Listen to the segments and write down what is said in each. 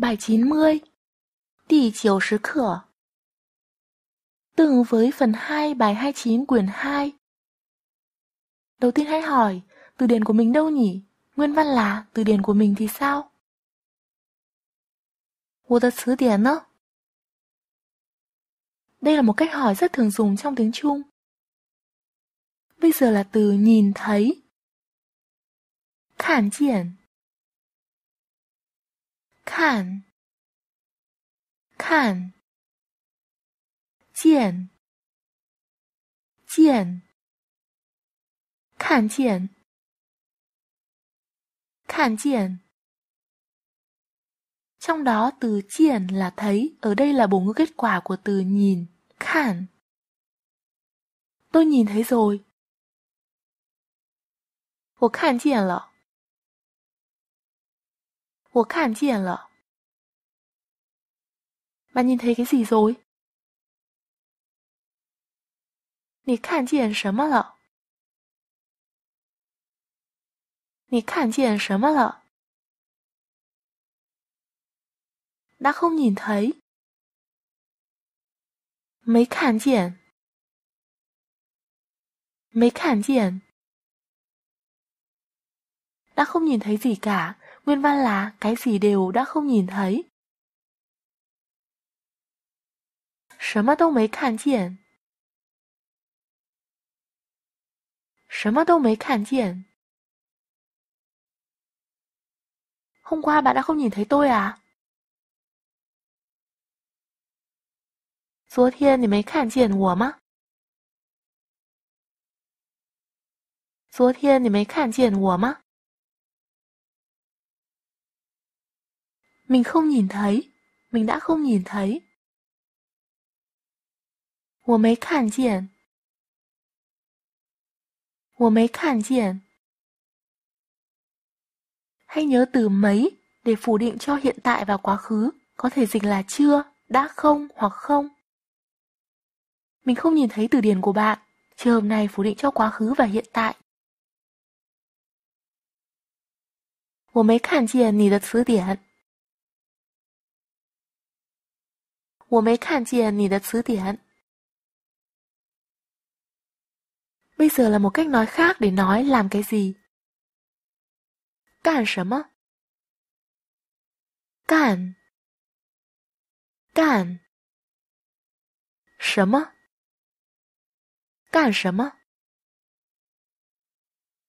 Bài 90 第 90 课Tương với phần 2 Bài 29 quyển 2. Đầu tiên hãy hỏi từ điển của mình đâu nhỉ? Nguyên văn là từ điển của mình thì sao? 我的词典呢? Đây là một cách hỏi rất thường dùng trong tiếng Trung. Bây giờ là từ nhìn thấy. Khản diện. Khản. Khản. Diện. Diện. Khản diện. Khản diện. Trong đó từ diện là thấy, ở đây là bổ ngữ kết quả của từ nhìn, khản. Tôi nhìn thấy rồi. 我看见了. 我看见了. Bạn nhìn thấy cái gì rồi? 你看见什么了? 你看见什么了? Đã không nhìn thấy. 没看见. 没看见. Đã không nhìn thấy gì cả. Nguyên văn là cái gì đều đã không nhìn thấy. 什么都没看见. 什么都没看见. Hôm qua bạn đã không nhìn thấy tôi à? 昨天你没看见我吗? 昨天你没看见我吗? Mình không nhìn thấy, mình đã không nhìn thấy. 我没看见. 我没看见. Hãy nhớ từ mấy để phủ định cho hiện tại và quá khứ, có thể dịch là chưa, đã không hoặc không. Mình không nhìn thấy từ điển của bạn, trường hợp này phủ định cho quá khứ và hiện tại. 我没看见你的词典. 我没看见你的词典. Bây giờ là một cách nói khác để nói làm cái gì. 干什么? 干 干 什么? 干什么?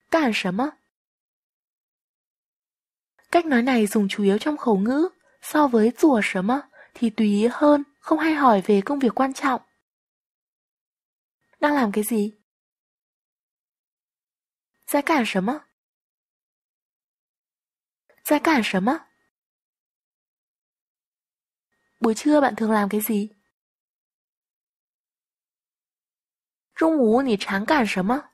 干什么? Cách nói này dùng chủ yếu trong khẩu ngữ, so với 做什么 thì tùy ý hơn, không hay hỏi về công việc quan trọng. Đang làm cái gì? 在干什么? 在干什么? Buổi trưa bạn thường làm cái gì? 中午你常干什么?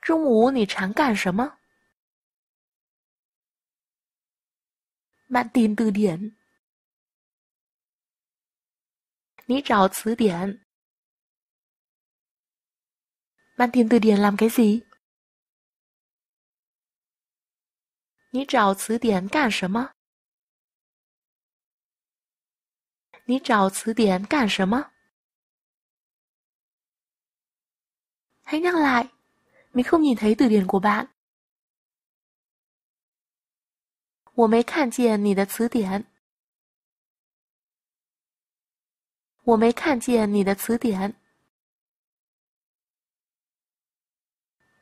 中午你常干什么? Bạn tìm từ điển. 你找词典. Bạn tìm từ điển làm cái gì? 你找词典干什么? 你找词典干什么? Hãy nhắc lại, mình không nhìn thấy từ điển của bạn. 我没看见你的词典. 我没看见你的词典.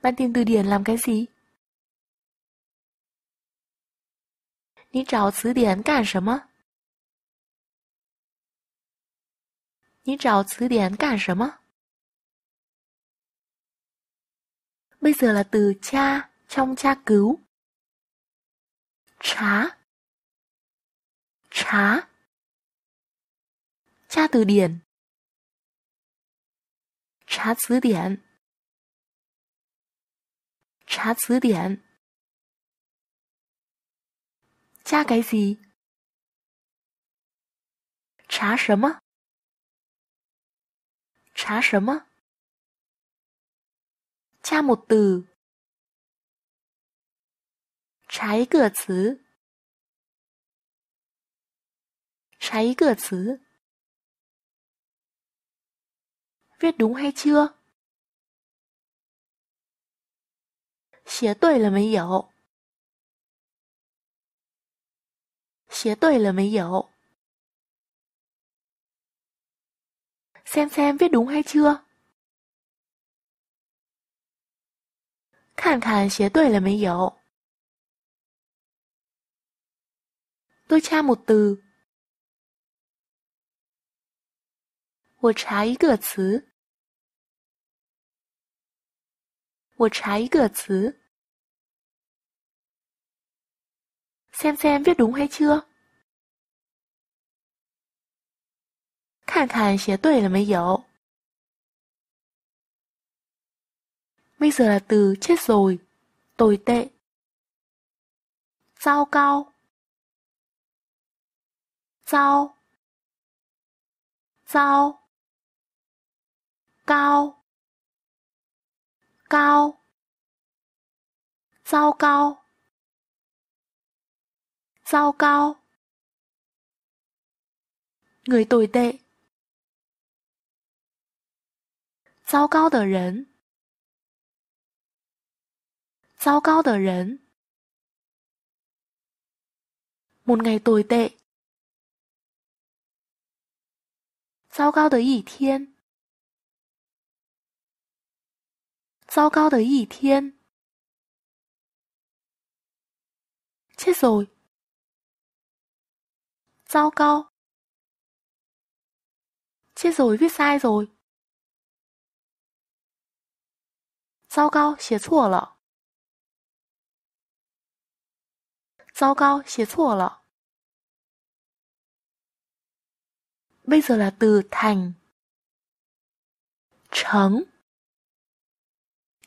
Bạn tìm từ điển làm cái gì? 你找词典干什么? 你找词典干什么? Bây giờ là từ tra trong tra cứu. Trá. Trá. Tra từ điển. Trá từ điển. Trá từ điển. Tra cái gì? 查什么? 查什么? Tra một từ. 查一个词，查一个词，viết đúng hay chưa？写对了没有？写对了没有？xem viết đúng hay chưa？看看写对了没有？tôi tra một từ，我查一个词，我查一个词。xem viết đúng hay chưa？看看写对了没有？bây giờ là từ chết rồi, tồi tệ,糟糕，糟，糟，高，高，糟糕，糟糕，người tồi tệ，糟糕的人，糟糕的人。một ngày tồi tệ，糟糕的一天，糟糕的一天。chết rồi，糟糕，chết rồi viết sai rồi，糟糕写错了，糟糕，写错了。bây giờ là từ thành, trắng,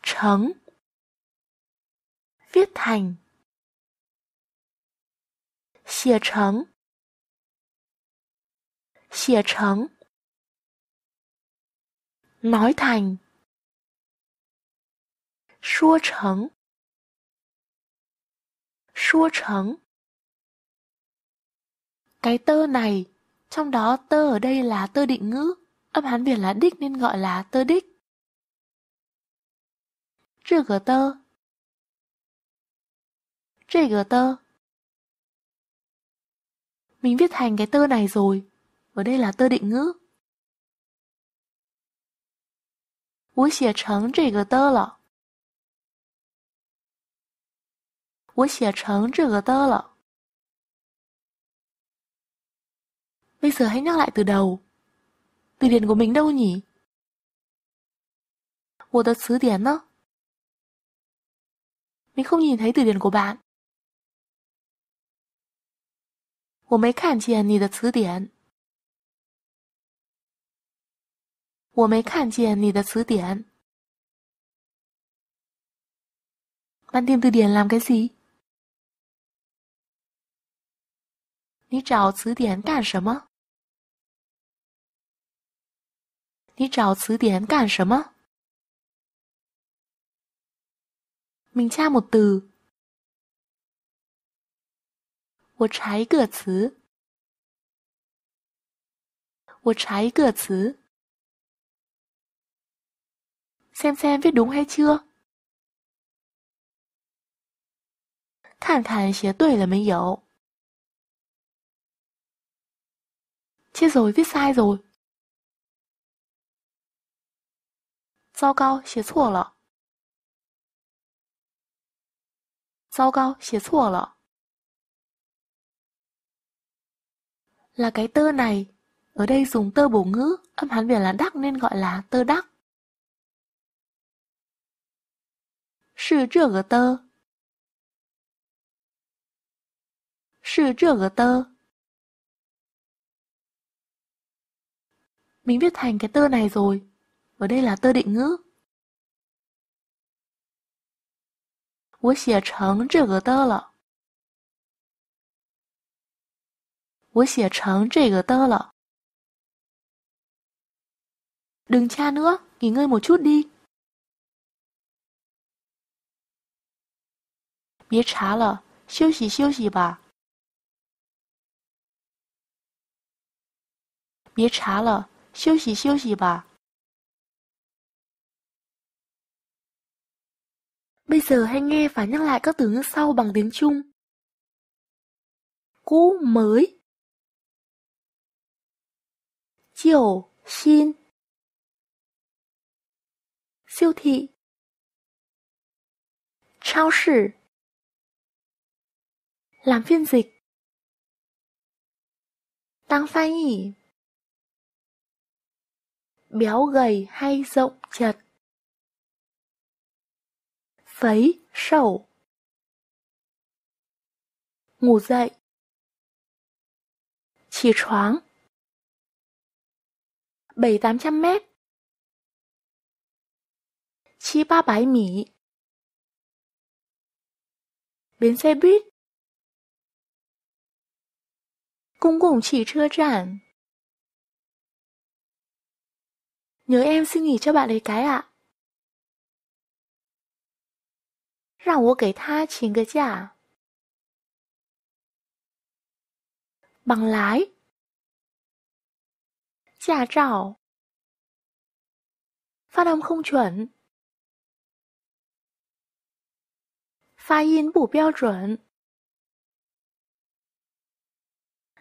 trắng, viết thành, xìa trắng, xìa trắng, nói thành, xua trắng。说成cái tơ này, trong đó tơ ở đây là tơ định ngữ, âm Hán Việt là đích nên gọi là tơ đích. 这个tơ, 这个tơ. Mình viết thành cái tơ này rồi, ở đây là tơ định ngữ. 我写成这个tơ了。我写成这个的了。bây giờ hãy nhắc lại từ đầu. Từ điển của mình đâu nhỉ? 我的词典呢? Mình không nhìn thấy từ điển của bạn. 我没看见你的词典。我没看见你的词典。Bạn tìm từ điển làm cái gì?你找词典干什么？你找词典干什么？mình tra một từ，我查一个词，我查一个词。xem viết đúng hay chưa？看看写对了没有？chết rồi viết sai rồi，糟糕写错了，糟糕写错了。là cái tơ này, ở đây dùng tơ bổ ngữ, âm Hán Việt là đắc nên gọi là tơ đắc. 是这个tơ, 是这个tơ。mình viết thành cái tơ này rồi, ở đây là tơ định ngữ. 我写成这个的了。我写成这个的了。đừng tra nữa, nghỉ ngơi một chút đi. 别查了，休息休息吧。别查了，休息休息吧。Bây giờ hãy nghe và nhắc lại các từ ngữ sau bằng tiếng Trung. Cũ mới, chiều xin, siêu thị, siêu thị, làm phiên dịch, tăng phan nhỉ, béo gầy hay rộng chật, phấy sầu, ngủ dậy, chỉ choáng, 700-800 mét, 700-800 米, bến xe buýt, công cộng chỉ chữa tràn. Nhớ em xin nghỉ cho bạn ấy cái ạ. Rào của cái tha chính cái chả. Bằng lái, chả trảo, phát âm không chuẩn, phát âm bù tiêu chuẩn.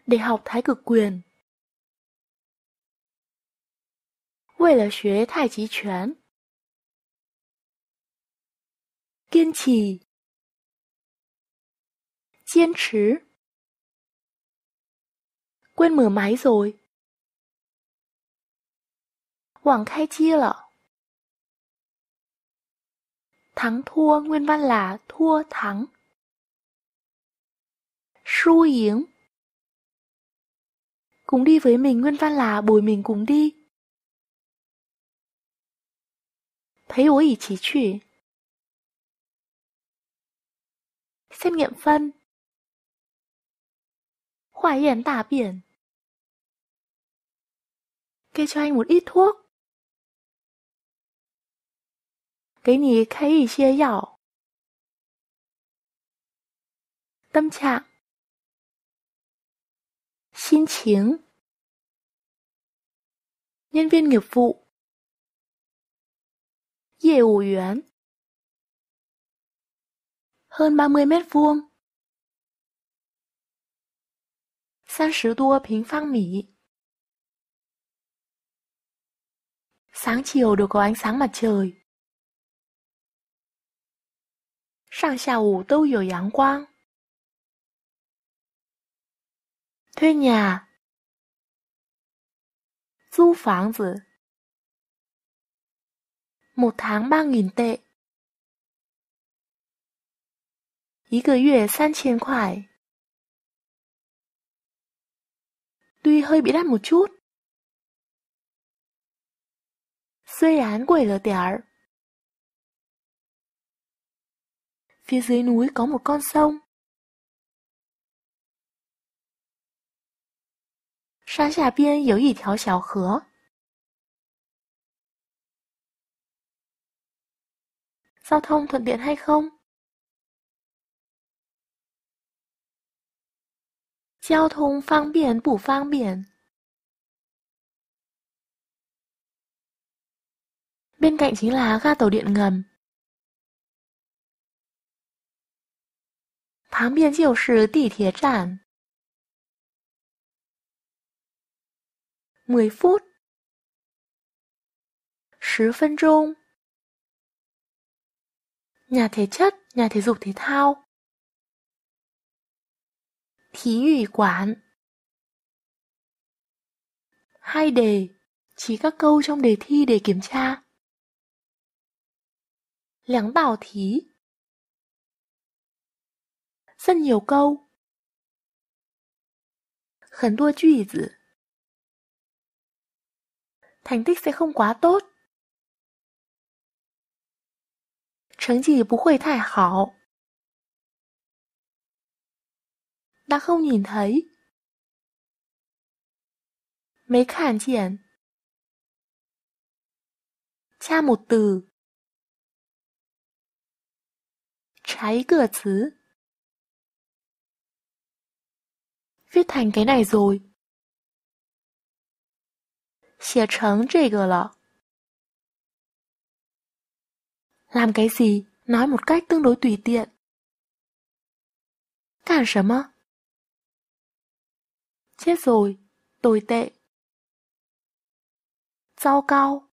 Để học thái cực quyền,为了学太极拳，kiên trì, kiên trì, quên mở máy rồi, quảng khai chia lọ, thắng thua nguyên văn là thua thắng, xu yến, cùng đi với mình nguyên văn là bồi mình cùng đi. Thấy ối ý chí trụy. Xét nghiệm phân. Khoai yến tả biển. Kê cho anh một ít thuốc. Cái này khai ý chia nhỏ. Tâm trạng. Xin chiến. Nhân viên nghiệp vụ. Dễ ủ yuán, hơn 30 mét vuông, 30多平方米. Sáng chiều đều có ánh sáng mặt trời. 上下午都有阳光. Thuê nhà, 租房子. 1tháng 3.000 tệ, 1个月3000块. Tuy hơi bị đắt một chút. 虽然贵了点儿. Phía dưới núi có một con sông. 山下边有一条小河. Giao thông thuận tiện hay không? Giao thông phương tiện bù phương tiện. Bên cạnh chính là ga tàu điện ngầm. Thang biên chiều sư tỷ thiệt tràn. 10 phút, 10 phân钟. Nhà thể chất, nhà thể dục thể thao. Thí ủy quản. 2 đề, chỉ các câu trong đề thi để kiểm tra. Lắng bảo thí. Rất nhiều câu. Khẩn đua truy dự. Thành tích sẽ không quá tốt. 成绩不会太好. Đã không nhìn thấy. Mấy khản diện. Tra một từ. Trái cửa chứ. viết thành cái này rồi. Xẻ trắng cái了。Làm cái gì, nói một cách tương đối tùy tiện. Cản什么? Chết rồi, tồi tệ. Rau cao.